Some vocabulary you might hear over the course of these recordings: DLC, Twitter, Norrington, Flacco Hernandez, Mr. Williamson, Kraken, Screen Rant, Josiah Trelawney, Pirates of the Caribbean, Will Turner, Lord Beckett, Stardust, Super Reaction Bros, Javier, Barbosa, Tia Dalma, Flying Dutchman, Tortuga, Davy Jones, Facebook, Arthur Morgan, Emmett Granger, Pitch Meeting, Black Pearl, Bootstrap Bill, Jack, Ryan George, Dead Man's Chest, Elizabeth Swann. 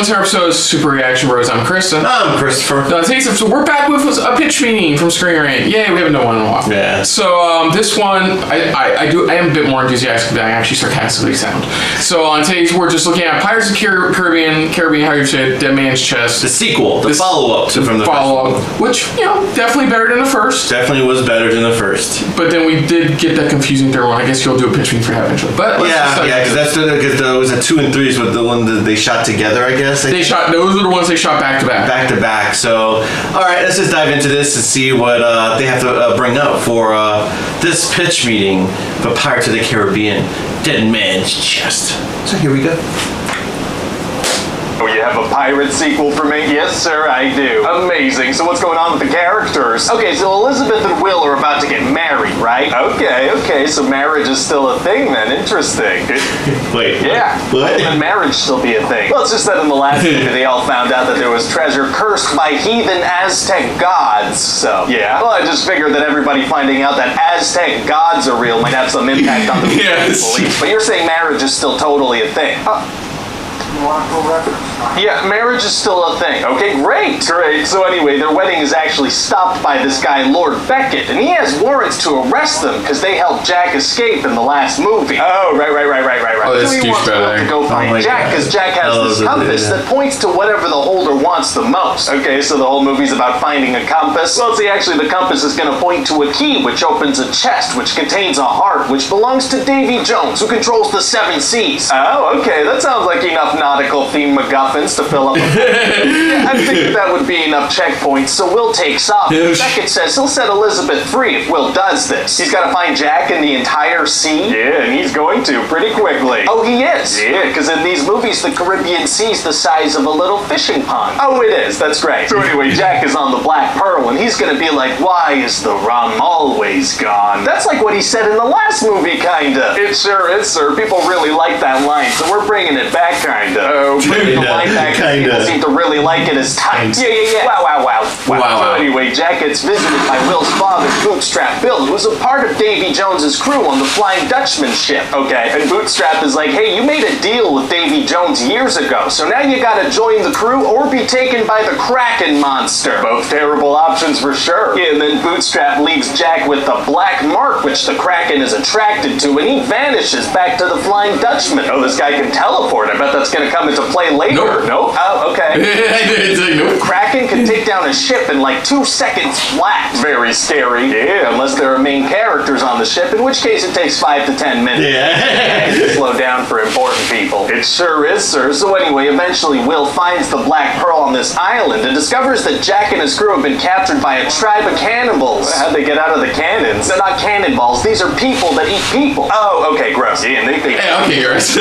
on to our episode of Super Reaction Bros. I'm Krista. I'm Christopher. So we're back with a pitch meeting from Screen Rant. Yay, we haven't done one in a while. Yeah. So this one, I am a bit more enthusiastic than I actually sarcastically sound. So on today's, we're just looking at Pirates of the Caribbean, how you say Dead Man's Chest. The sequel, the follow-up to from the first. Which, you know, definitely better than the first. Definitely was better than the first. But then we did get that confusing third one. I guess you'll do a pitch meeting for that eventually. But yeah, because that's because it was a 2 and 3 is what the one that they shot together, I guess. Those were the ones they shot back to back. Back to back. So, all right, let's just dive into this and see what they have to bring up for this pitch meeting for Pirates of the Caribbean, Dead Man's Chest. So here we go. Oh, you have a pirate sequel for me? Yes, sir, I do. Amazing. So what's going on with the characters? Okay, so Elizabeth and Will are about to get married, right? Okay, okay, so marriage is still a thing then. Interesting. Wait. Yeah. What? Why would marriage still be a thing? Well, it's just that in the last movie they all found out that there was treasure cursed by heathen Aztec gods, so. Yeah. Well, I just figured that everybody finding out that Aztec gods are real might have some impact on the beliefs. But you're saying marriage is still totally a thing. Huh. Yeah, marriage is still a thing. Okay, great. Great. So anyway, their wedding is actually stopped by this guy, Lord Beckett, and he has warrants to arrest them because they helped Jack escape in the last movie. Oh, right. Oh, so he wants to go find Jack because Jack has this compass that points to whatever the holder wants the most. Okay, so the whole movie's about finding a compass. Well, see, actually, the compass is going to point to a key which opens a chest which contains a heart which belongs to Davy Jones, who controls the 7 Seas. Oh, okay, that sounds like enough nautical-themed MacGuffins to fill up a I think that would be enough checkpoints, so Will takes off. Beckett says he'll set Elizabeth free if Will does this. He's got to find Jack and the entire sea. Yeah, and he's going to pretty quickly. Oh, he is? Yeah, because in these movies, the Caribbean Sea's the size of a little fishing pond. Oh, it is. That's great. So anyway, Jack is on the Black Pearl, and he's going to be like, why is the rum always gone? That's like what he said in the last movie, kind of. It sure is, sir. People really like that line, so we're bringing it back, kind of. People seem to really like it as tight. Yeah. Wow. So anyway, Jack gets visited by Will's father, Bootstrap Bill, who was a part of Davy Jones's crew on the Flying Dutchman ship. Okay, and Bootstrap is like, hey, you made a deal with Davy Jones years ago, so now you gotta join the crew or be taken by the Kraken monster. Both terrible options for sure. Yeah, and then Bootstrap leaves Jack with the black mark, which the Kraken is attracted to, and he vanishes back to the Flying Dutchman. Oh, this guy can teleport. I bet that's gonna come into play later. Nope. Oh, okay. Nope. Kraken can take down a ship in like 2 seconds flat. Very scary. Yeah, unless there are main characters on the ship, in which case it takes 5 to 10 minutes. Yeah. Yeah, slow down for important people. It sure is, sir. So anyway, eventually Will finds the Black Pearl on this island and discovers that Jack and his crew have been captured by a tribe of cannibals. Well, how'd they get out of the cannons? They're not cannonballs. These are people that eat people. Oh, okay, gross. Yeah, and they think... Hey, okay, gross.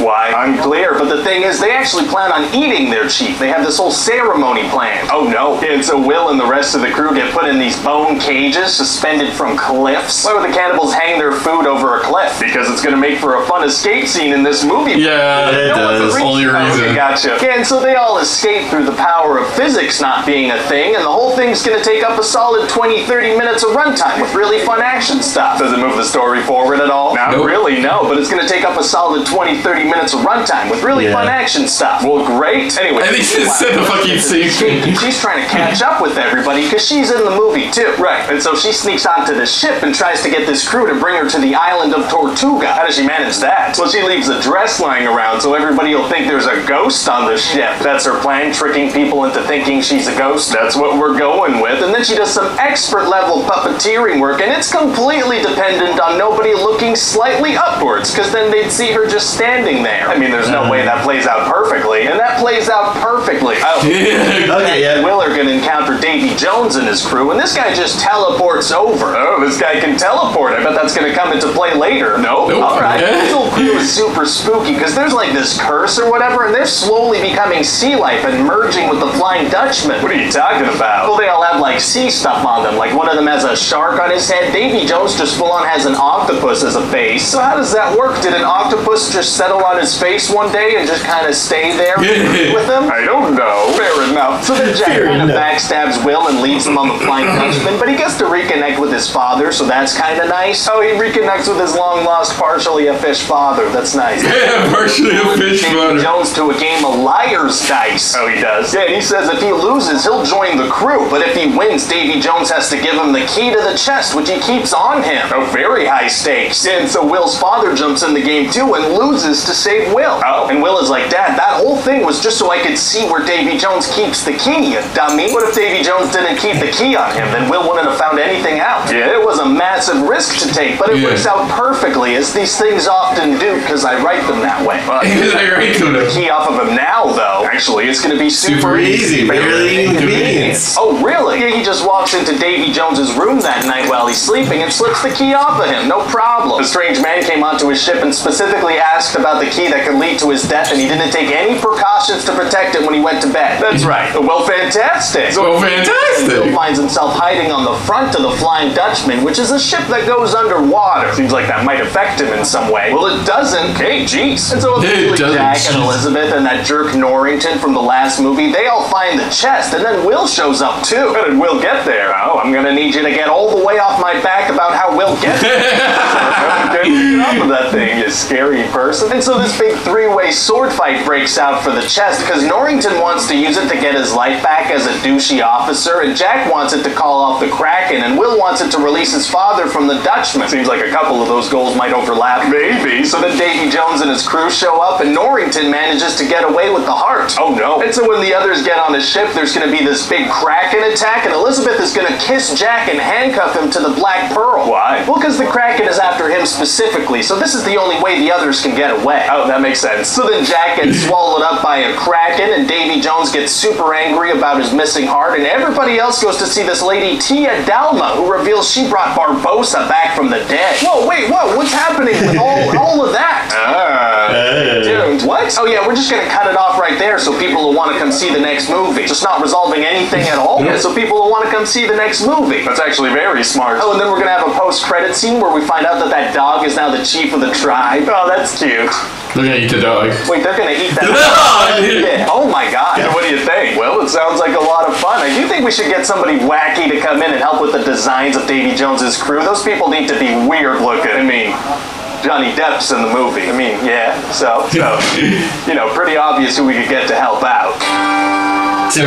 Why? Unclear, but the thing is, they actually plan on eating their chief. They have this whole ceremony planned. Oh no. And so Will and the rest of the crew get put in these bone cages suspended from cliffs. Why would the cannibals hang their food over a cliff? Because it's gonna make for a fun escape scene in this movie. Yeah, it does. Only reason. Okay, gotcha. Yeah, and so they all escape through the power of physics not being a thing, and the whole thing's gonna take up a solid 20-30 minutes of runtime with really fun action stuff. Does it move the story forward at all? Not really, no. But it's gonna take up a solid 20-30 minutes of runtime with really fun action stuff. Well, great. Anyway, at least it's in the fucking scene. She's trying to catch up with everybody because she's in the movie too. Right. And so she sneaks onto the ship and tries to get this crew to bring her to the island of Tortuga. How does she manage that? Well, she leaves a dress lying around so everybody will think there's a ghost on the ship. That's her plan, tricking people into thinking she's a ghost. That's what we're going with. And then she does some expert level puppeteering work, and it's completely dependent on nobody looking slightly upwards because then they'd see her just standing there. I mean, there's no way that plays out perfectly, and that plays out perfectly. Oh, okay, yeah. Will are gonna encounter Davy Jones and his crew, and this guy just teleports over. Oh, this guy can teleport. I bet that's gonna come into play later. Nope. All right. This whole crew is super spooky because there's like this curse or whatever, and they're slowly becoming sea life and merging with the Flying Dutchman. What are you talking about? Well, they all have like sea stuff on them. Like one of them has a shark on his head. Davy Jones just full on has an octopus as a face. So how does that work? Did an octopus just settle on his face one day and just kind of stay there with him? I don't know. Fair enough. So then Jack kind of backstabs Will and leads him on the Flying Dutchman, but he gets to reconnect with his father, so that's kind of nice. Oh, he reconnects with his long-lost, partially a fish father. That's nice. Yeah, partially a fish father. Davy Jones to a game of Liar's Dice. Oh, he does. Yeah, he says if he loses, he'll join the crew, but if he wins, Davy Jones has to give him the key to the chest, which he keeps on him. Oh, very high stakes. And so Will's father jumps in the game, too, and loses to save Will. Oh. And Will is like, Dad, that whole thing was just so I could see where Davy Jones keeps the key, dummy. What if Davy Jones didn't keep the key on him? Then Will wouldn't have found anything out. Yeah. It was a massive risk to take, but it works out perfectly, as these things often do, because I write them that way. Because I write them. The key off of him now, though, actually, it's going to be super easy. Barely inconvenience. Oh, really? Yeah, he just walks into Davy Jones's room that night while he's sleeping and slips the key off of him. No problem. The strange man came onto his ship and specifically asked about the key that could lead to his death, and he didn't take any precautions to protect it when he went to bed. That's right. Well, fantastic. Well, fantastic. Will finds himself hiding on the front of the Flying Dutchman, which is a ship that goes underwater. Seems like that might affect him in some way. Well, it doesn't. Hey, jeez. And so Jack and Elizabeth and that jerk Norrington from the last movie, they all find the chest, and then Will shows up too. How did Will get there? Oh, I'm gonna need you to get all the way off my back about how Will gets there. Get off of that thing, you scary person. And so this big three-way sword fight breaks out for the chest because Norrington wants to use it to get his life back as a douchey officer, and Jack wants it to call off the Kraken, and Will wants it to release his father from the Dutchman. Seems like a couple of those goals might overlap. Maybe. So then Davy Jones and his crew show up, and Norrington manages to get away with the heart. Oh no. And so when the others get on the ship, there's going to be this big Kraken attack, and Elizabeth is going to kiss Jack and handcuff him to the Black Pearl. Why? Well, because the Kraken is after him specifically, so this is the only way the others can get away. Oh, that makes sense. So then Jack gets swallowed up by a Kraken, and Davy Jones gets super angry about his missing heart, and everybody else goes to see this lady Tia Dalma, who reveals she brought Barbosa back from the dead. Whoa, wait, whoa, what's happening with all of that? Dude, what? Oh yeah, we're just gonna cut it off right there so people will want to come see the next movie. Just not resolving anything at all, so people will want to come see the next movie. That's actually very smart. Oh, and then we're gonna have a post-credit scene where we find out that that dog is now the chief of the tribe. Oh, that's cute. They're gonna eat the dog. Wait, they're gonna eat that dog? Yeah. Oh my god. Yeah. What do you think? Well, it sounds like a lot of fun. I do think we should get somebody wacky to come in and help with the designs of Davy Jones's crew. Those people need to be weird looking. I mean, Johnny Depp's in the movie. I mean, yeah. So you know, pretty obvious who we could get to help out. Hey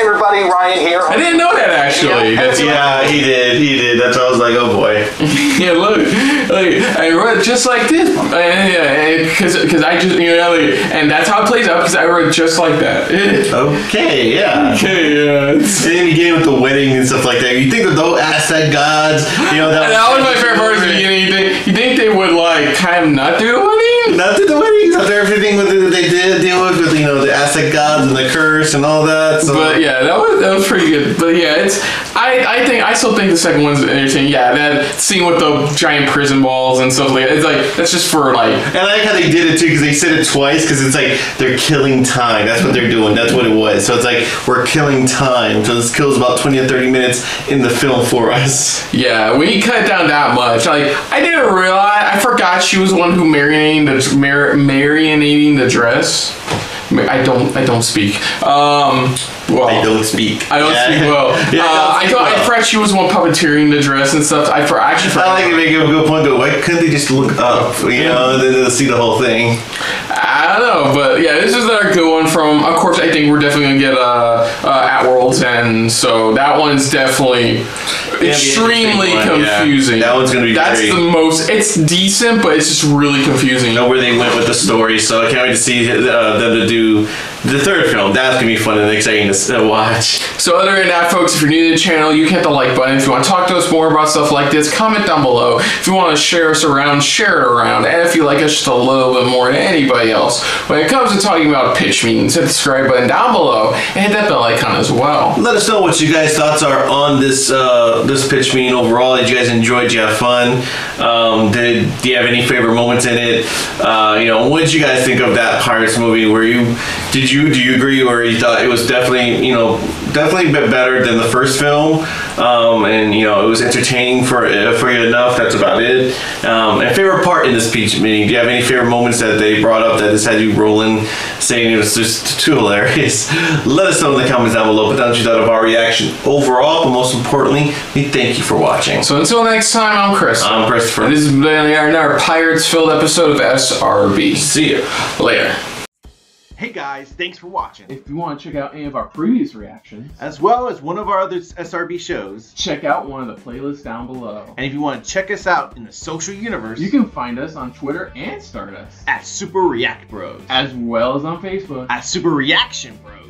everybody, Ryan here. I didn't know that actually. He did. That's why I was like, oh boy. Look, I wrote just like this, because I just, and that's how it plays out, because I wrote just like that. In the game with the wedding and stuff like that, you think that those Aztec gods, that was my favorite part of the beginning. You think they would kind of not do a wedding? Not do the weddings after everything that they did deal with, the Aztec gods and the curse and all that. So. But yeah, that was pretty good. But yeah, I still think the second one's entertaining. Yeah, that scene with the giant prison balls and stuff like that. It's like that's just for like. And I like how they did it too, because they said it twice, because it's like they're killing time. That's what they're doing. That's what it was. So it's like we're killing time. So this kills about 20 or 30 minutes in the film for us. Yeah, we cut down that much. I didn't realize. I forgot she was the one who marinating the dress. I don't speak well. Yeah, I forgot she was one puppeteering the dress and stuff. I actually forgot. I like to make a good point, but why couldn't they just look up, and see the whole thing? I don't know, but yeah, this is another good one from, of course, I think we're definitely going to get At World's End, so that one's definitely extremely confusing. Yeah. That one's going to be it's decent, but it's just really confusing. I know where they went with the story, so I can't wait to see them to do the third film. That's going to be fun and exciting to watch. So other than that, folks, if you're new to the channel, you can hit the like button. If you want to talk to us more about stuff like this, comment down below. If you want to share us around, share it around. And if you like us just a little bit more than anybody else, when it comes to talking about pitch meetings, hit the subscribe button down below and hit that bell icon as well. Let us know what you guys' thoughts are on this pitch meeting overall. Did you guys enjoy? Did you have fun? Do you have any favorite moments in it? What did you guys think of that Pirates movie? Do you agree, or you thought it was definitely a bit better than the first film? It was entertaining for you enough. That's about it. And favorite part in this pitch meeting? Do you have any favorite moments that they brought up that just had you rolling saying it was just too hilarious. Let us know in the comments down below, put down what you thought of our reaction overall, but most importantly, we thank you for watching. So until next time, I'm Chris. I'm Christopher. And this has been our Pirates-filled episode of SRB. See you later. Hey guys, thanks for watching. If you want to check out any of our previous reactions, as well as one of our other SRB shows, check out one of the playlists down below. And if you want to check us out in the social universe, you can find us on Twitter and Stardust at Super React Bros, as well as on Facebook at Super Reaction Bros.